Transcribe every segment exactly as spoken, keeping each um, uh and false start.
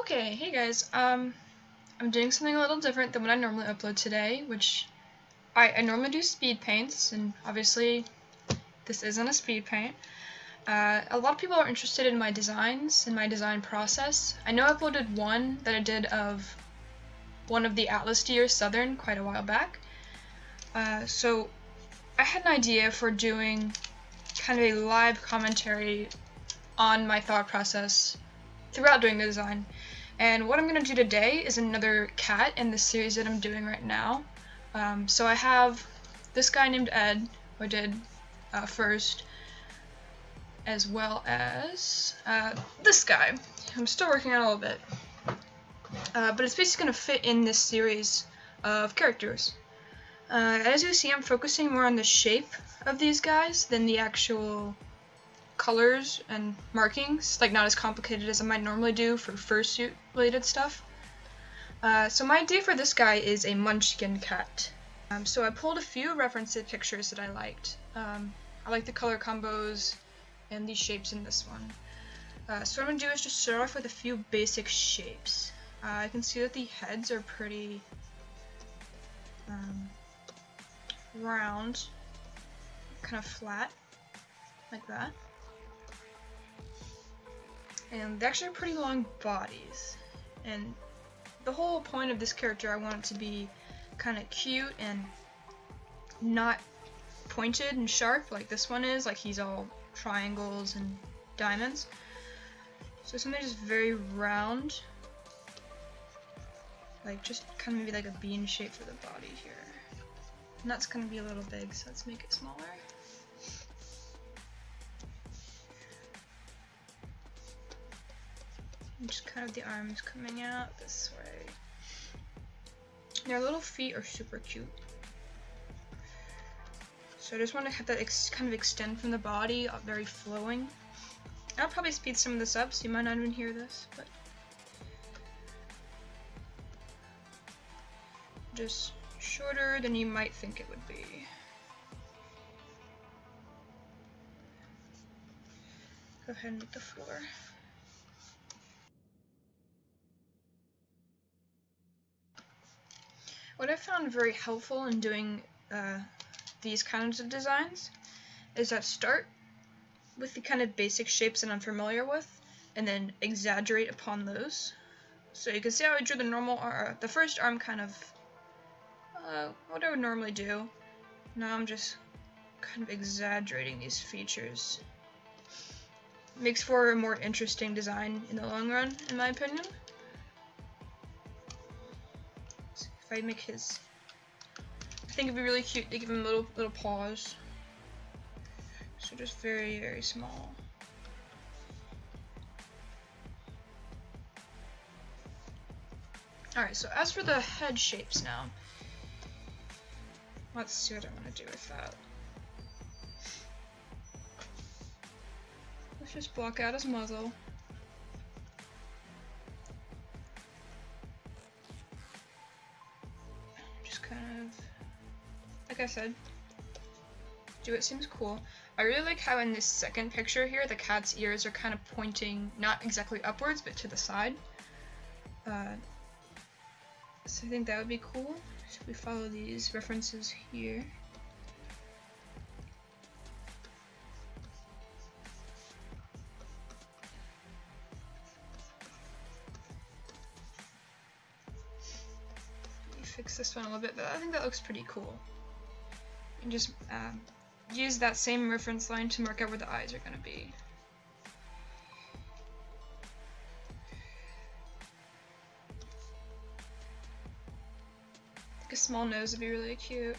Okay, hey guys, um, I'm doing something a little different than what I normally upload today, which I, I normally do speed paints, and obviously this isn't a speed paint. Uh, a lot of people are interested in my designs and my design process. I know I uploaded one that I did of one of the Atlas Deer Southern quite a while back. Uh, so I had an idea for doing kind of a live commentary on my thought process throughout doing the design. And what I'm going to do today is another cat in the series that I'm doing right now. Um, so I have this guy named Ed, who I did uh, first, as well as uh, this guy, who I'm still working on a little bit. Uh, but it's basically going to fit in this series of characters. Uh, as you see, I'm focusing more on the shape of these guys than the actual colors and markings, like not as complicated as I might normally do for fursuit related stuff. Uh, so my idea for this guy is a Munchkin cat. Um, so I pulled a few reference pictures that I liked. Um, I like the color combos and the shapes in this one. Uh, so what I'm going to do is just start off with a few basic shapes. Uh, I can see that the heads are pretty um, round, kind of flat, like that. And they actually have pretty long bodies. And the whole point of this character, I want it to be kind of cute and not pointed and sharp like this one is. Like, he's all triangles and diamonds. So something just very round. Like, just kind of maybe like a bean shape for the body here. And that's going to be a little big, so let's make it smaller. Just kind of the arms coming out this way. Their little feet are super cute. So I just want to have that ex kind of extend from the body, very flowing. I'll probably speed some of this up, so you might not even hear this, but just shorter than you might think it would be. Go ahead and make the floor. What I found very helpful in doing uh, these kinds of designs is that start with the kind of basic shapes that I'm familiar with, and then exaggerate upon those. So you can see how I drew the normal, uh, the first arm kind of uh, what I would normally do. Now I'm just kind of exaggerating these features. Makes for a more interesting design in the long run, in my opinion. If I make his, I think it'd be really cute to give him little little paws. So just very very small. All right. So as for the head shapes now, let's see what I want to do with that. Let's just block out his muzzle. Like I said, do what seems cool. I really like how in this second picture here, the cat's ears are kind of pointing, not exactly upwards, but to the side. Uh, so I think that would be cool. So if we follow these references here. Let me fix this one a little bit, but I think that looks pretty cool. And just uh, use that same reference line to mark out where the eyes are going to be. Like a small nose would be really cute.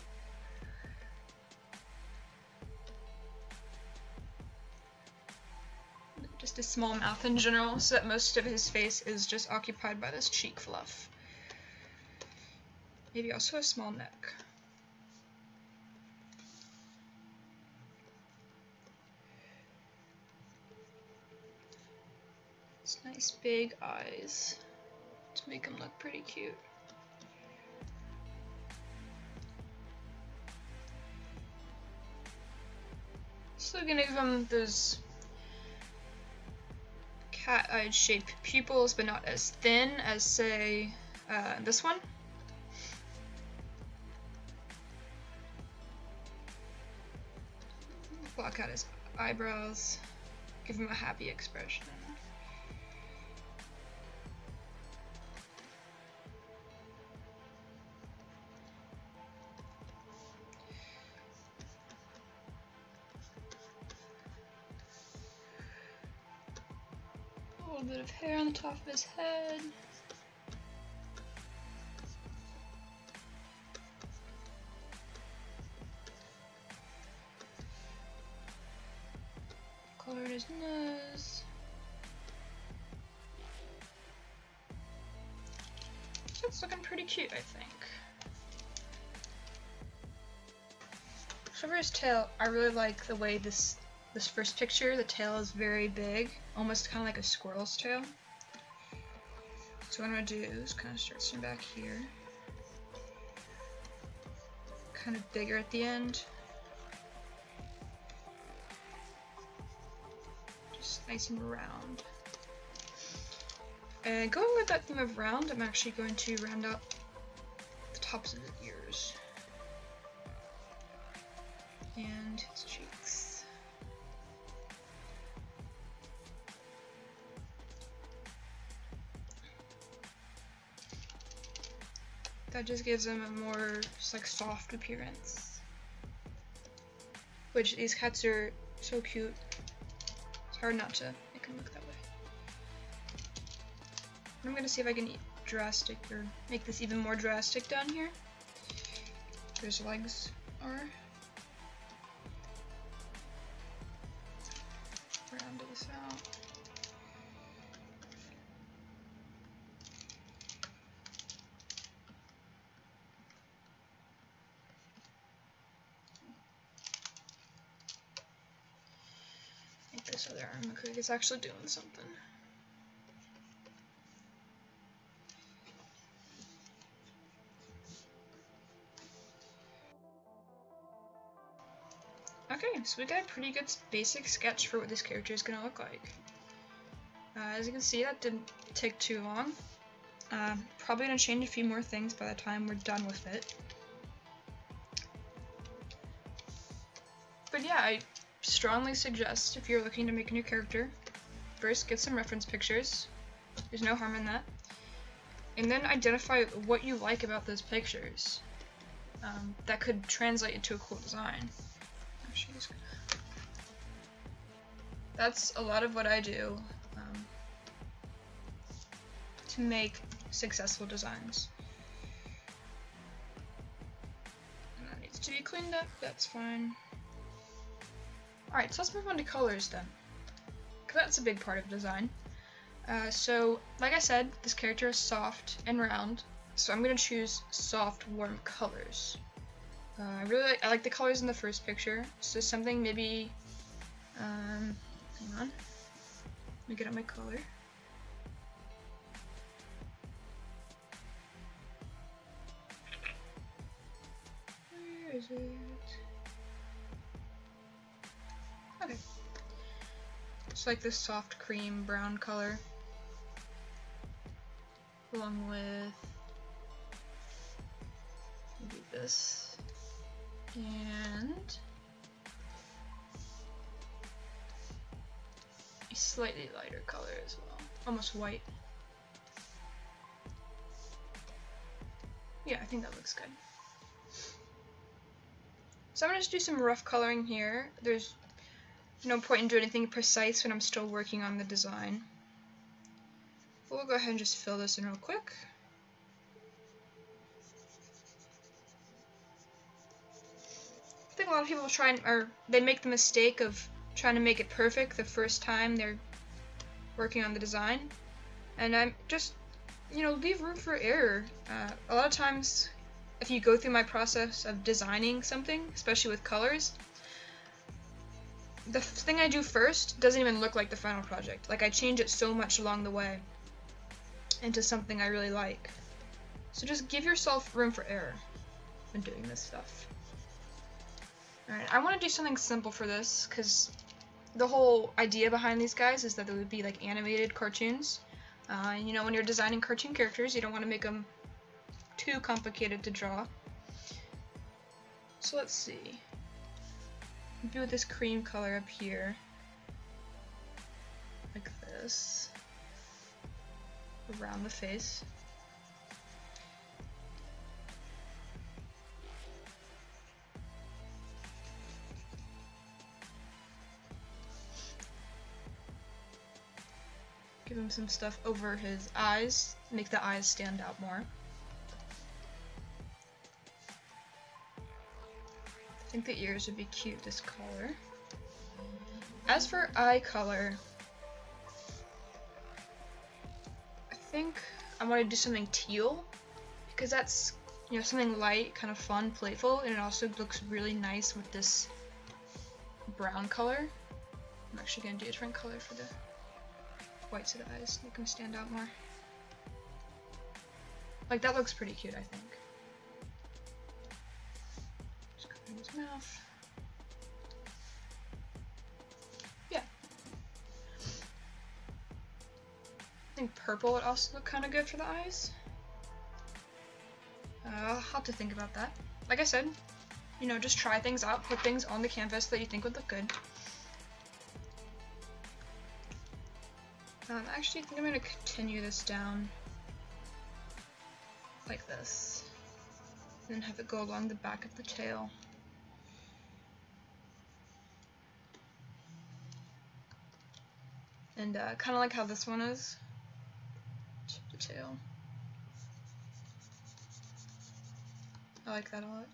Just a small mouth in general, so that most of his face is just occupied by this cheek fluff. Maybe also a small neck. Nice big eyes to make them look pretty cute. Still gonna give them those cat-eyed shaped pupils, but not as thin as, say, uh, this one. Block out his eyebrows, give him a happy expression. A bit of hair on the top of his head. Color his nose. So it's looking pretty cute, I think. So for his tail, I really like the way this This first picture, the tail is very big, almost kind of like a squirrel's tail. So what I'm going to do is kind of start from back here. Kind of bigger at the end. Just nice and round. And going with that theme of round, I'm actually going to round out the tops of the ears. And his cheeks. That just gives them a more just like soft appearance. Which these cats are so cute. It's hard not to make them look that way. I'm gonna see if I can drastic or make this even more drastic down here. Where his legs are. Round this out. This other arm looks like it's actually doing something. Okay, so we got a pretty good basic sketch for what this character is going to look like. Uh, as you can see, that didn't take too long. Uh, probably going to change a few more things by the time we're done with it. But yeah, I strongly suggest, if you're looking to make a new character, first get some reference pictures. There's no harm in that. And then identify what you like about those pictures. Um, that could translate into a cool design. That's a lot of what I do um, to make successful designs. And that needs to be cleaned up, that's fine. Alright, so let's move on to colors then, because that's a big part of design. Uh, so, like I said, this character is soft and round, so I'm going to choose soft, warm colors. Uh, I really like, I like the colors in the first picture, so something maybe, um, hang on, let me get out my color. Where is it? Okay, it's like this soft cream brown color, along with maybe this, and a slightly lighter color as well, almost white. Yeah, I think that looks good. So I'm going to just do some rough coloring here. There's no point in doing anything precise when I'm still working on the design. We'll go ahead and just fill this in real quick. I think a lot of people try and, or they make the mistake of trying to make it perfect the first time they're working on the design. And I'm just, you know, leave room for error. Uh, a lot of times, if you go through my process of designing something, especially with colors, the thing I do first doesn't even look like the final project. Like, I change it so much along the way into something I really like. So just give yourself room for error when doing this stuff. Alright, I want to do something simple for this, because the whole idea behind these guys is that they would be like animated cartoons. Uh, you know, when you're designing cartoon characters, you don't want to make them too complicated to draw. So let's see. Maybe with this cream color up here, like this, around the face. Give him some stuff over his eyes, make the eyes stand out more. I think the ears would be cute this color. As for eye color, I think I want to do something teal, because that's, you know, something light, kind of fun, playful, and it also looks really nice with this brown color. I'm actually going to do a different color for the whites of the eyes, make them stand out more. Like, that looks pretty cute, I think. Just covering his mouth. Yeah. I think purple would also look kind of good for the eyes. Uh, I'll have to think about that. Like I said, you know, just try things out, put things on the canvas that you think would look good. Um, actually, I think I'm going to continue this down like this, and then have it go along the back of the tail. And uh, kind of like how this one is, to the tail. I like that a lot.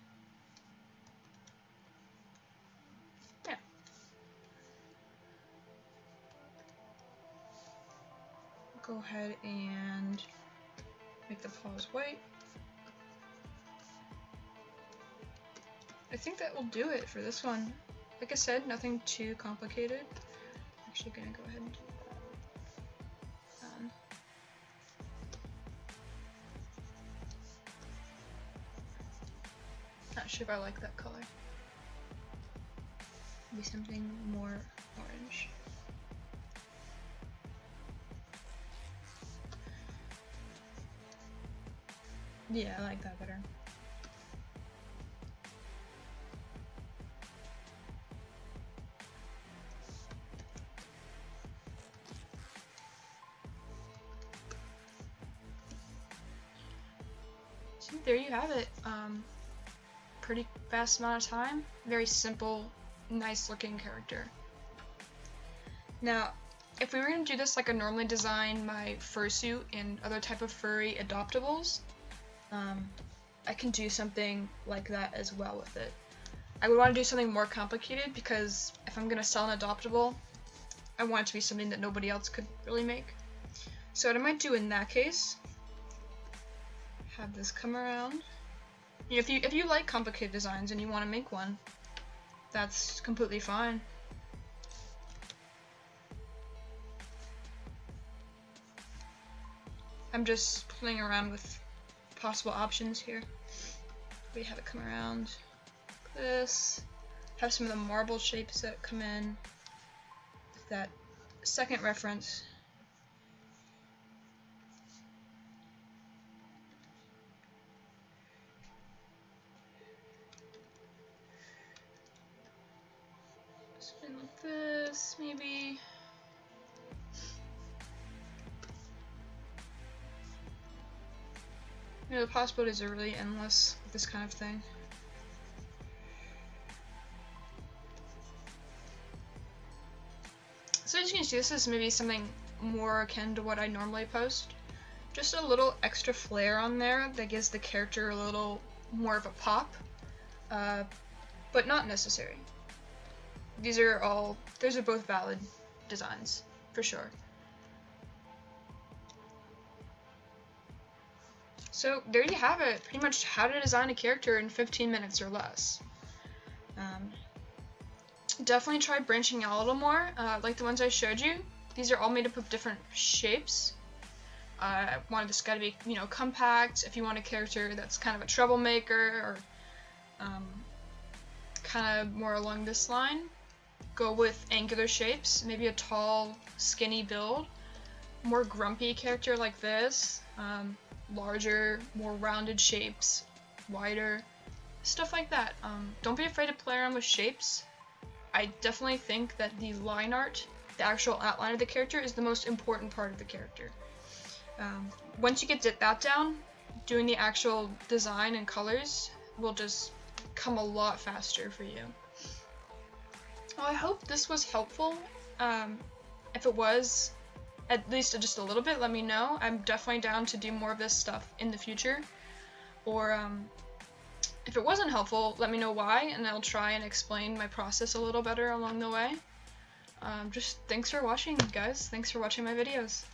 Go ahead and make the paws white. I think that will do it for this one. Like I said, nothing too complicated. I'm actually gonna go ahead and do that. Um, not sure if I like that color. Maybe something more orange. Yeah, I like that better. So there you have it. Um, pretty fast amount of time. Very simple, nice looking character. Now, if we were going to do this like I normally design my fursuit and other type of furry adoptables, Um, I can do something like that as well with it. I would want to do something more complicated, because if I'm going to sell an adoptable, I want it to be something that nobody else could really make. So what I might do in that case, have this come around. You know, if you if you like complicated designs and you want to make one, that's completely fine. I'm just playing around with possible options here. We have it come around like this, have some of the marble shapes that come in with that second reference. Something like this, maybe. You know, the possibilities are really endless with this kind of thing. So as you can see, this is maybe something more akin to what I normally post. Just a little extra flair on there that gives the character a little more of a pop, uh, but not necessary. These are all, those are both valid designs, for sure. So there you have it, pretty much how to design a character in fifteen minutes or less. Um, definitely try branching out a little more, uh, like the ones I showed you. These are all made up of different shapes. Uh, I wanted this guy to be, you know, compact. If you want a character that's kind of a troublemaker, or um, kind of more along this line, go with angular shapes, maybe a tall, skinny build, more grumpy character like this, um, larger, more rounded shapes, wider, stuff like that. Um, don't be afraid to play around with shapes. I definitely think that the line art, the actual outline of the character, is the most important part of the character. Um, once you get that down, doing the actual design and colors will just come a lot faster for you. Well, I hope this was helpful. Um, if it was, at least just a little bit, let me know. I'm definitely down to do more of this stuff in the future. Or um, if it wasn't helpful, let me know why, and I'll try and explain my process a little better along the way. Um, just thanks for watching, guys. Thanks for watching my videos.